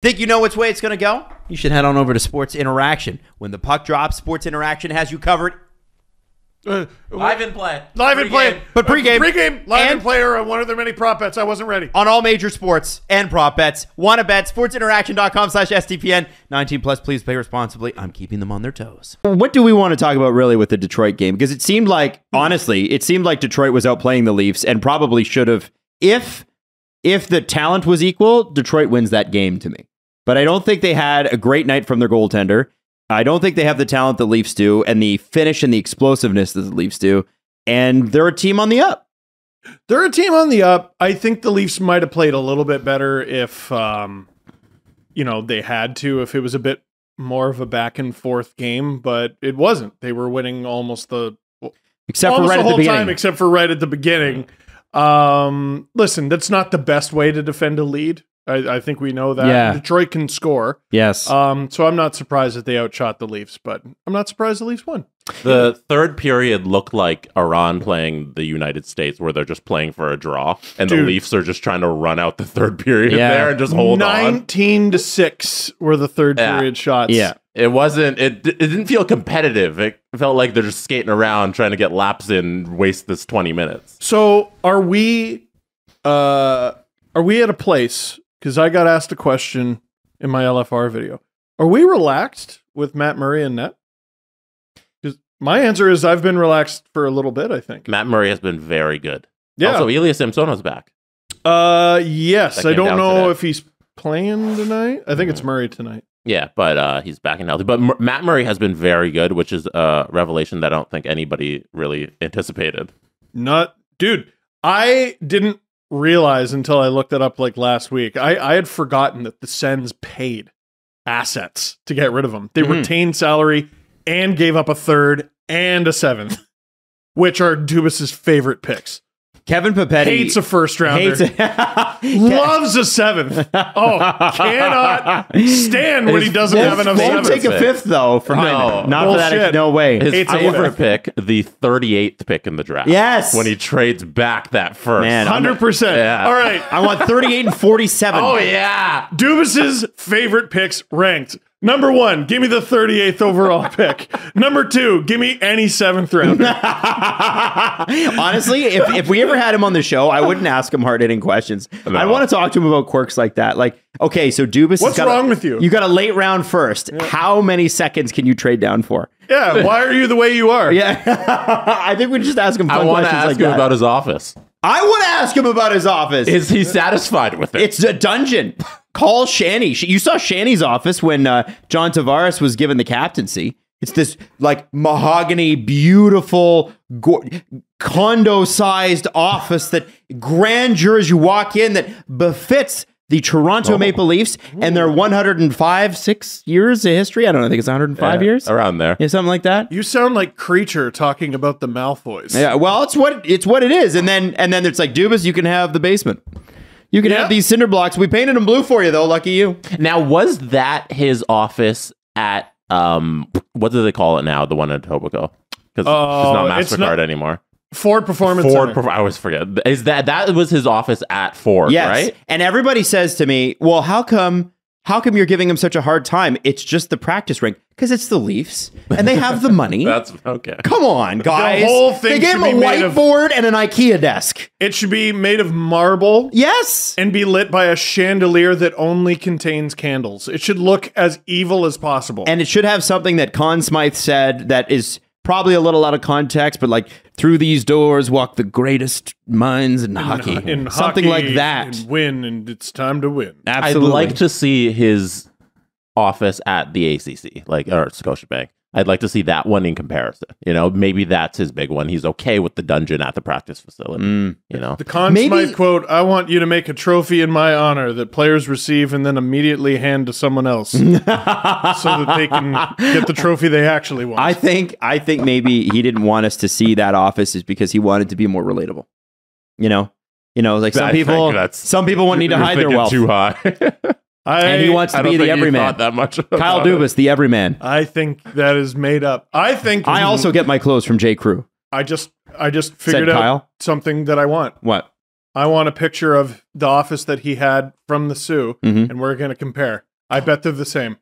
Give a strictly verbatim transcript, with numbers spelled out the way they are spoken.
Think you know which way it's going to go? You should head on over to Sports Interaction. When the puck drops, Sports Interaction has you covered. Uh, live and play. Live pre-game. and play. But pregame. Pregame. Live and player on one of their many prop bets. I wasn't ready. On all major sports and prop bets. Want to bet? sports interaction dot com slash S T P N. nineteen plus, please play responsibly. I'm keeping them on their toes. What do we want to talk about really with the Detroit game? Because it seemed like, honestly, it seemed like Detroit was outplaying the Leafs and probably should have. If, if the talent was equal, Detroit wins that game to me. But I don't think they had a great night from their goaltender. I don't think they have the talent the Leafs do and the finish and the explosiveness that the Leafs do. And they're a team on the up. They're a team on the up. I think the Leafs might have played a little bit better if, um, you know, they had to, if it was a bit more of a back and forth game, but it wasn't. They were winning almost the, except almost for right the at whole the beginning. time, except for right at the beginning. Um, listen, that's not the best way to defend a lead. I, I think we know that. Yeah. Detroit can score. Yes. Um, so I'm not surprised that they outshot the Leafs, but I'm not surprised the Leafs won. The third period looked like Iran playing the United States, where they're just playing for a draw, and Dude. the Leafs are just trying to run out the third period yeah. there and just hold on. nineteen to six were the third yeah. period shots. Yeah. It wasn't, it, it didn't feel competitive. It felt like they're just skating around trying to get laps in, waste this twenty minutes. So are we, uh, are we at a place? Because I got asked a question in my L F R video. Are we relaxed with Matt Murray and net? Because my answer is I've been relaxed for a little bit, I think. Matt Murray has been very good. Yeah. Also, Elias Simsono's back. Uh, yes. I don't know today. if he's playing tonight. I think mm. it's Murray tonight. Yeah, but uh, he's back and healthy. But M Matt Murray has been very good, which is a revelation that I don't think anybody really anticipated. Not, dude, I didn't realize until I looked it up like last week. I, I had forgotten that the Sens paid assets to get rid of them. They mm-hmm. retained salary and gave up a third and a seventh, which are Dubas's favorite picks. Kevin Pippetti hates a first rounder, a loves a seventh. Oh, cannot stand when his, he doesn't have enough seventh. Won't take a fifth, though, for no, not Bullshit. for that. No way. His it's favorite pick, the thirty-eighth pick in the draft. Yes. When he trades back that first. Man, one hundred percent. Yeah. All right. I want thirty-eight and forty-seven. Oh, yeah. Dubas's favorite picks ranked. Number one, give me the thirty-eighth overall pick. Number two, give me any seventh rounder. Honestly, if, if we ever had him on the show, I wouldn't ask him hard-hitting questions. No. I want to talk to him about quirks like that. Like, okay, so Dubas. What's got wrong a, with you? You got a late round first. Yeah. How many seconds can you trade down for? Yeah, why are you the way you are? Yeah, I think we just ask him fun I questions ask like him that. about his office. I want to ask him about his office. Is he satisfied with it? It's a dungeon. Call Shanny. You saw Shanny's office when uh, John Tavares was given the captaincy. It's this like mahogany, beautiful, condo-sized office that grandeur as you walk in that befits the Toronto oh. Maple Leafs and their one hundred five, six years of history. I don't know. I think it's one hundred five yeah, years. Around there. Yeah, something like that. You sound like Creature talking about the Malfoys. Yeah, well, it's what it's what it is. And then and then it's like, Dubas, you can have the basement. You can yep. have these cinder blocks. We painted them blue for you, though. Lucky you. Now, was that his office at, um, what do they call it now? The one in Etobicoke? Because uh, it's not MasterCard it's not anymore. Ford Performance. Ford Performance. I always forget. Is that, that was his office at Ford, yes. right? And everybody says to me, well, how come, how come you're giving him such a hard time? It's just the practice rink. Because it's the Leafs, and they have the money. That's okay. Come on, guys. The whole thing they gave him a whiteboard of, and an IKEA desk. It should be made of marble. Yes. And be lit by a chandelier that only contains candles. It should look as evil as possible. And it should have something that Conn Smythe said that is probably a little out of context, but like, through these doors walk the greatest minds in, in hockey. In something hockey, like that. And win, and it's time to win. Absolutely. I'd like to see his office at the A C C, like, or Scotiabank. I'd like to see that one in comparison. You know, maybe that's his big one. He's okay with the dungeon at the practice facility. Mm. You know, the Conn Smythe quote, I want you to make a trophy in my honor that players receive and then immediately hand to someone else so that they can get the trophy they actually want. I think, I think maybe he didn't want us to see that office is because he wanted to be more relatable. You know, you know, like some I people, some people won't need to hide their wealth. Too high. I, and he wants to be the everyman. That much Kyle Dubas, it. the everyman. I think that is made up. I think I also get my clothes from J. Crew. I just, I just figured Said out Kyle? something that I want. What? I want a picture of the office that he had from the Sioux, mm-hmm. and we're going to compare. I bet they're the same.